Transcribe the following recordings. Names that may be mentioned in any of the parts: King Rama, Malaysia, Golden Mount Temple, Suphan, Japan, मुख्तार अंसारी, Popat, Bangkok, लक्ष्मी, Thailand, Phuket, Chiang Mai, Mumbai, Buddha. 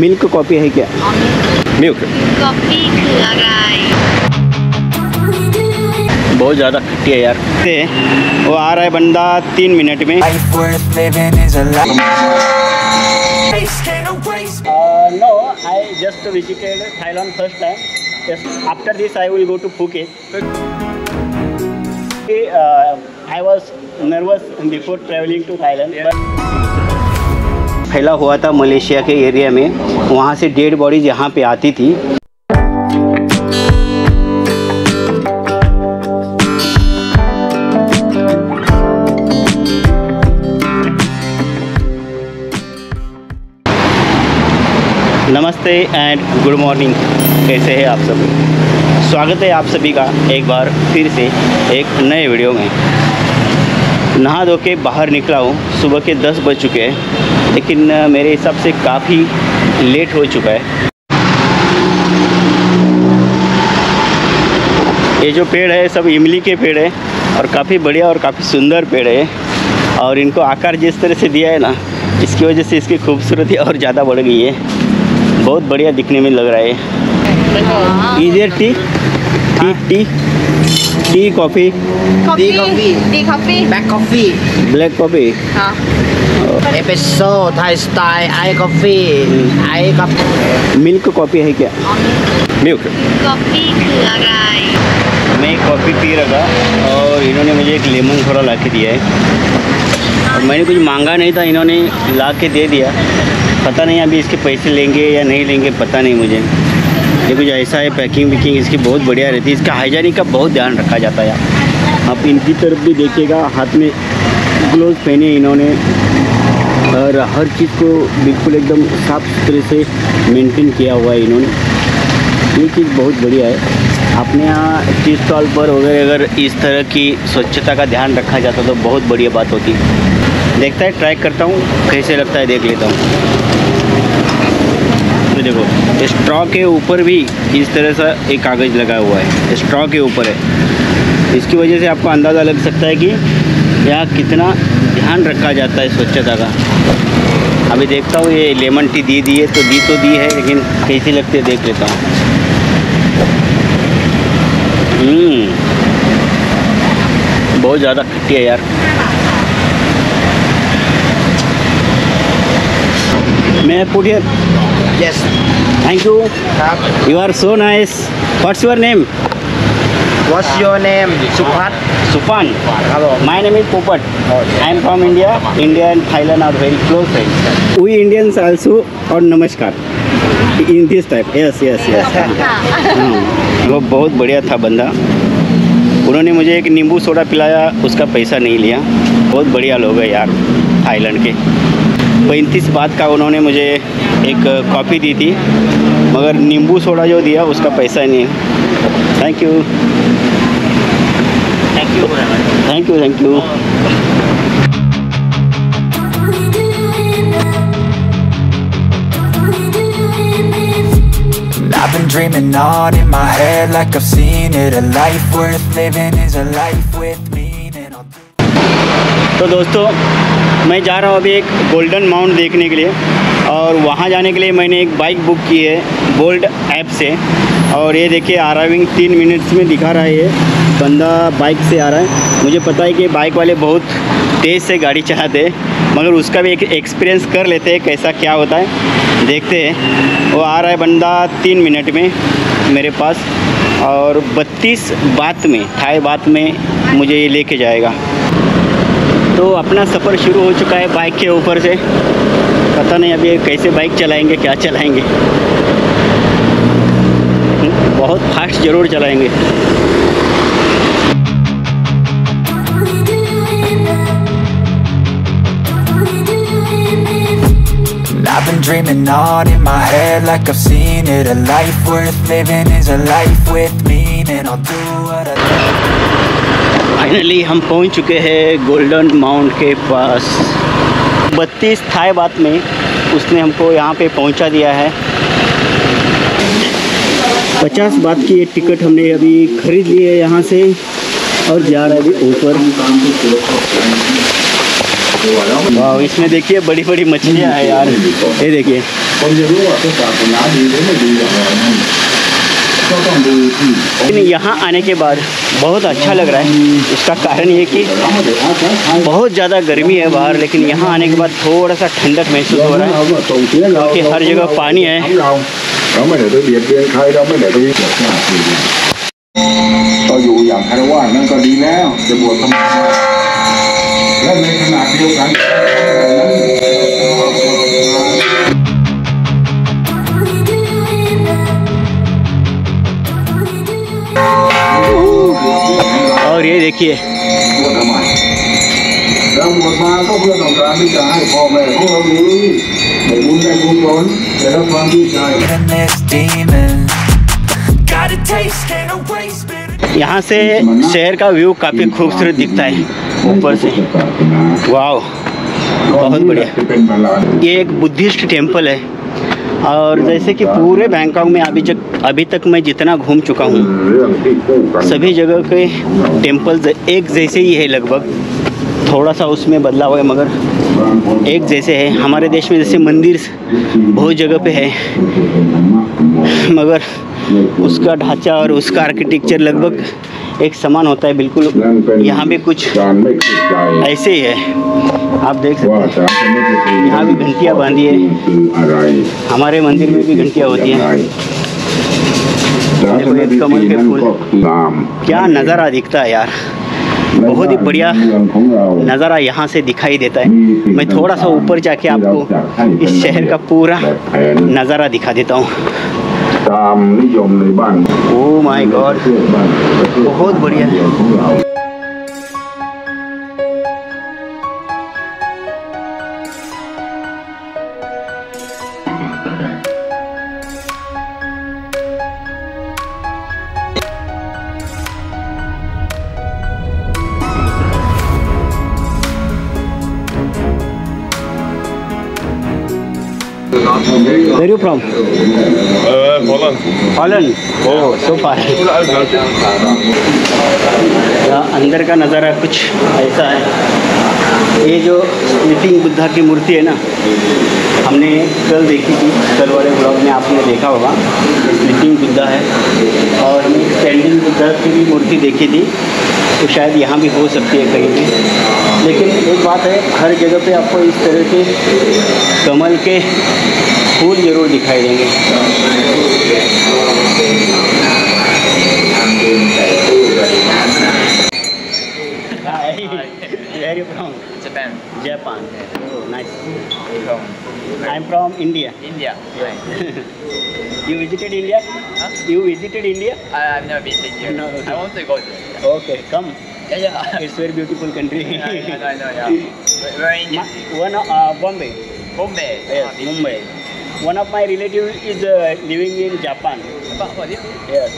Milk coffee है क्या? Milk coffee बहुत ज़्यादा खट्टी है यार। वो आ रहा है बंदा 3 मिनट में। No, I just visited Thailand first time. Yes. After this, I will go to Phuket. I was nervous before traveling to Thailand. But फैला हुआ था मलेशिया के एरिया में, वहाँ से डेड बॉडीज यहाँ पे आती थी। नमस्ते एंड गुड मॉर्निंग, कैसे हैं आप सब? स्वागत है आप सभी का एक बार फिर से एक नए वीडियो में। नहा धो के बाहर निकला हूँ, सुबह के 10 बज चुके हैं, लेकिन मेरे हिसाब से काफ़ी लेट हो चुका है। ये जो पेड़ है सब इमली के पेड़ है और काफ़ी बढ़िया और काफ़ी सुंदर पेड़ है, और इनको आकार जिस तरह से दिया है ना, इसकी वजह से इसकी खूबसूरती और ज़्यादा बढ़ गई है। बहुत बढ़िया दिखने में लग रहा है। इधर tea tea tea tea coffee tea coffee black coffee black coffee espresso Thai style आई कॉफ़ी मिल्क कॉफ़ी है क्या? मिल्क कॉफ़ी मैं कॉफ़ी पी रहा और इन्होंने मुझे एक लेमन थोड़ा ला के दिया है। मैंने कुछ मांगा नहीं था, इन्होंने ला के दे दिया। पता नहीं अभी इसके पैसे लेंगे या नहीं लेंगे, पता नहीं मुझे। ये कुछ ऐसा है, पैकिंग विकिंग इसकी बहुत बढ़िया रहती है। इसका हाइजीनिक का बहुत ध्यान रखा जाता है। आप इनकी तरफ भी देखिएगा, हाथ में ग्लोव पहने इन्होंने, और हर चीज़ को बिल्कुल एकदम साफ़ सुथरे से मेंटेन किया हुआ है इन्होंने। ये चीज़ बहुत बढ़िया है। अपने यहाँ टी स्टॉल पर वगैरह अगर इस तरह की स्वच्छता का ध्यान रखा जाता तो बहुत बढ़िया बात होती। देखता है, ट्राई करता हूँ कैसे लगता है, देख लेता हूँ। देखो स्ट्रॉ के ऊपर भी इस तरह सा एक कागज़ लगा हुआ है, स्ट्रॉ के ऊपर है। इसकी वजह से आपको अंदाज़ा लग सकता है कि यहाँ कितना ध्यान रखा जाता है स्वच्छता का। अभी देखता हूँ, ये लेमन टी दी है तो दी है, लेकिन कैसी लगती है देख लेता हूँ। बहुत ज़्यादा खट्टी है यार। मैं पूछिए। Yes. Thank you. You are so nice. What's your name? What's your name? Suphan. Suphan. Hello. My name is Popat. Oh, yeah. I am from India. India and Thailand are very close friends. We Indians also are namaskar. In this type. Yes, yes, yes. वो बहुत बढ़िया था बंदा। उन्होंने मुझे एक नींबू soda पिलाया, उसका पैसा नहीं लिया। बहुत बढ़िया लोग है यार थाईलैंड के। 35 बात का उन्होंने मुझे एक कॉफ़ी दी थी, मगर नींबू सोडा जो दिया उसका पैसा नहीं। Thank you thank you thank you thank you. तो दोस्तों, मैं जा रहा हूँ अभी एक गोल्डन माउंट देखने के लिए, और वहाँ जाने के लिए मैंने एक बाइक बुक की है बोल्ट ऐप से। और ये देखिए अराइविंग 3 मिनट्स में दिखा रहा है। ये बंदा बाइक से आ रहा है। मुझे पता है कि बाइक वाले बहुत तेज़ से गाड़ी चलाते हैं, मगर उसका भी एक एक्सपीरियंस कर लेते हैं कैसा क्या होता है, देखते हैं। वो आ रहा है बंदा 3 मिनट में मेरे पास, और 32 बात में थाई बात में मुझे ये लेके जाएगा। तो अपना सफ़र शुरू हो चुका है बाइक के ऊपर से। पता नहीं अभी कैसे बाइक चलाएंगे, क्या चलाएंगे। बहुत फास्ट ज़रूर चलाएंगे। फाइनली हम पहुंच चुके हैं गोल्डन माउंट के पास। 32 थाई बात में उसने हमको यहाँ पे पहुँचा दिया है। 50 बात की ये टिकट हमने अभी खरीद ली है यहाँ से, और जा रहा है अभी ऊपर। वाह, इसमें देखिए बड़ी बड़ी मछलियाँ हैं यार। ये देखिए คนจะรู้ว่าศาสนาดีหรือไม่ดีอย่างไรนั้นतो लेकिन यहाँ आने के बाद बहुत अच्छा लग रहा है। इसका कारण ये कि बहुत ज़्यादा गर्मी है बाहर, लेकिन यहाँ आने के बाद थोड़ा सा ठंडक महसूस हो रहा है क्योंकि हर जगह पानी है। और ये देखिए यहाँ से शहर का व्यू काफी खूबसूरत दिखता है ऊपर से। वाओ, बहुत बढ़िया। ये एक बुद्धिस्ट टेम्पल है और जैसे कि पूरे बैंकॉक में अभी तक मैं जितना घूम चुका हूँ सभी जगह के टेम्पल्स एक जैसे ही है, लगभग थोड़ा सा उसमें बदलाव है मगर एक जैसे है। हमारे देश में जैसे मंदिर बहुत जगह पे है मगर उसका ढांचा और उसका आर्किटेक्चर लगभग एक समान होता है, बिल्कुल यहाँ भी कुछ ऐसे ही है। आप देख सकते हैं यहाँ भी घंटियाँ बांधी है, हमारे मंदिर में भी घंटियाँ होती हैं। कमल के फूल, क्या नज़ारा दिखता है यार, बहुत ही बढ़िया नज़ारा यहाँ से दिखाई देता है। मैं थोड़ा सा ऊपर जाके आपको इस शहर का पूरा नज़ारा दिखा देता हूँ। ओह माय गॉड, बहुत बढ़िया है। Where you from? Holland. Holland. Oh, so far. अंदर का नज़ारा कुछ ऐसा है। ये जो स्लीपिंग बुद्धा की मूर्ति है ना, हमने कल देखी थी, कल वाले ब्लॉग में आपने देखा होगा। स्लीपिंग बुद्धा है और हमने स्टैंडिंग बुद्धा की भी मूर्ति देखी थी, तो शायद यहाँ भी हो सकती है कहीं भी। लेकिन एक बात है, हर जगह पे आपको इस तरह के कमल के फूल ज़रूर दिखाई देंगे। Where you from? Japan. Japan. Oh, nice. I'm from India. India. Right. You visited India? Huh? You visited India? I've never been here. No. I want to go there. Okay, come. Yeah, yeah. It's very beautiful country. Yeah, I know, yeah. Where in India? One Bombay. Bombay. Yes, Mumbai. One of my relatives is living in Japan. Japan? Yes.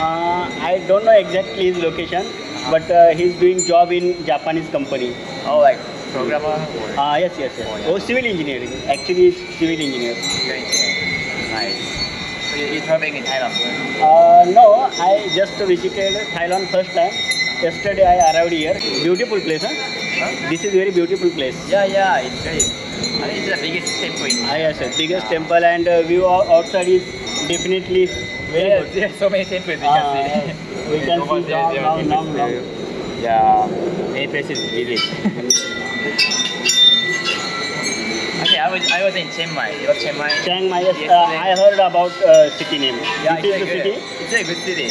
I don't know exactly his location, but he's doing job in Japanese company. Oh, like programmer? Ah, yes. Oh, yeah. Oh, civil engineering. Actually, he's civil engineer. Nice. So you're traveling in Thailand? No, I just visited Thailand first time. Yesterday I arrived here. Beautiful place, huh? Huh? This is very beautiful place. Yeah, it's great. I think it's the biggest temple in Thailand. Yes, right? Biggest temple, and view outside is definitely very good. There are so many temples we can see. We can see long. Yeah, many places we visit. Okay, I was in Chiang Mai. You know Chiang Mai? Chiang Mai, yes. I heard about city name. Yeah, it's a good city.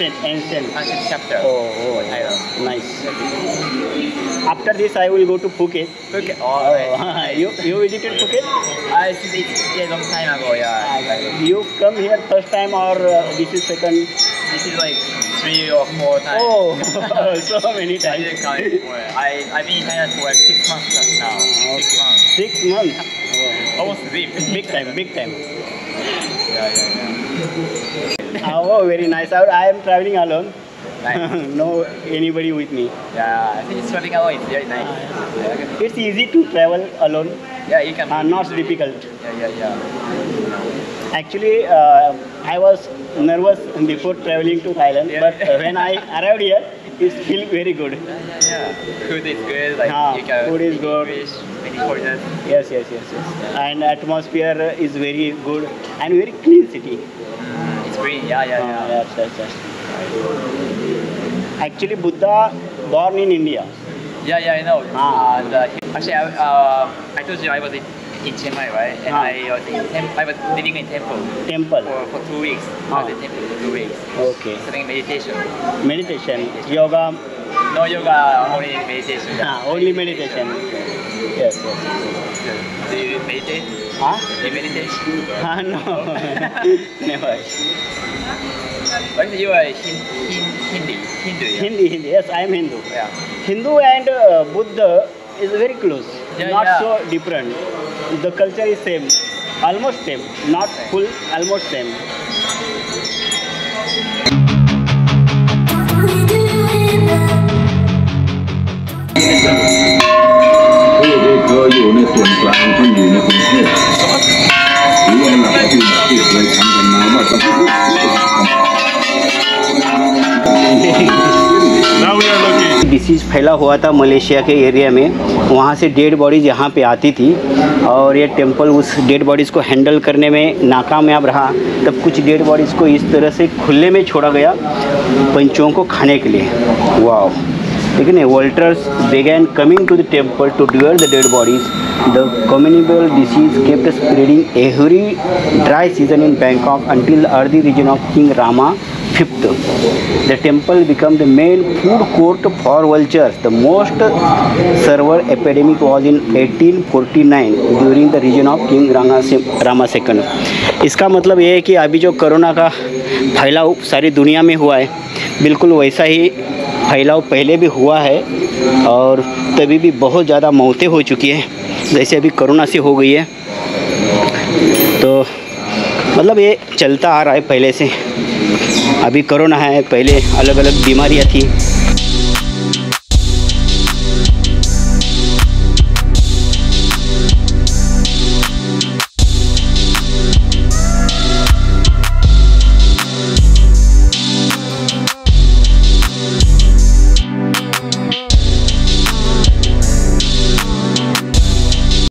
It's ancient capital. Ancient chapter. Oh, Thailand. Nice. After this, I will go to Phuket. Phuket, alright. You visited Phuket? It's a long time ago, yeah. You come here first time or this is second? This is like 3 or 4 times. Oh, so many times. I didn't count anymore. I've been in Thailand for like 6 months now. Okay. 6 months. 6 months? Oh. Almost deep. Big time. Yeah. Oh, very nice. I am traveling alone. Nice. No anybody with me. Yeah, I think it's traveling alone. It's very nice. Okay. It's easy to travel alone. Yeah, you can. Not difficult. Yeah. Actually, I was nervous before traveling to Thailand, but when I arrived here, it feel very good. Food is good. Like you can. Food is good. English. waiting for that. Yes. And atmosphere is very good and very clean city. It's very yes. Actually, Buddha born in India. Yeah, I know. Actually, I told you I was in Chiang Mai, right? And I was living in temple. For 2 weeks. I was in temple for 2 weeks. Okay. Studying meditation. Yoga. No yoga, only meditation. Only meditation. Yes. Do you meditate? Do you meditate? No. Never. But you are Hindu. Yeah? Hindi. Yes, I am Hindu. Yeah. Hindu and Buddha is very close. Not so different. The culture is same, almost same. Not full, almost same. Disease फैला हुआ था Malaysia के area में, वहाँ से dead bodies यहाँ पे आती थी और ये टेंपल उस डेड बॉडीज़ को हैंडल करने में नाकामयाब रहा। तब कुछ डेड बॉडीज़ को इस तरह से खुले में छोड़ा गया पंचों को खाने के लिए। वाह, ठीक है ना। Vultures began coming to the temple to devour the dead bodies. The communicable disease kept spreading every dry season in Bangkok until the early reign of King Rama Fifth. The temple became the main food court for vultures. The most severe epidemic was in 1849 during the reign of King Rama Second. इसका मतलब ये है कि अभी जो corona का फैलाव सारी दुनिया में हुआ है, बिल्कुल वैसा ही फैलाव पहले भी हुआ है और तभी भी बहुत ज़्यादा मौतें हो चुकी हैं, जैसे अभी कोरोना से हो गई है। तो मतलब ये चलता आ रहा है पहले से। अभी कोरोना है, पहले अलग अलग बीमारियाँ थी।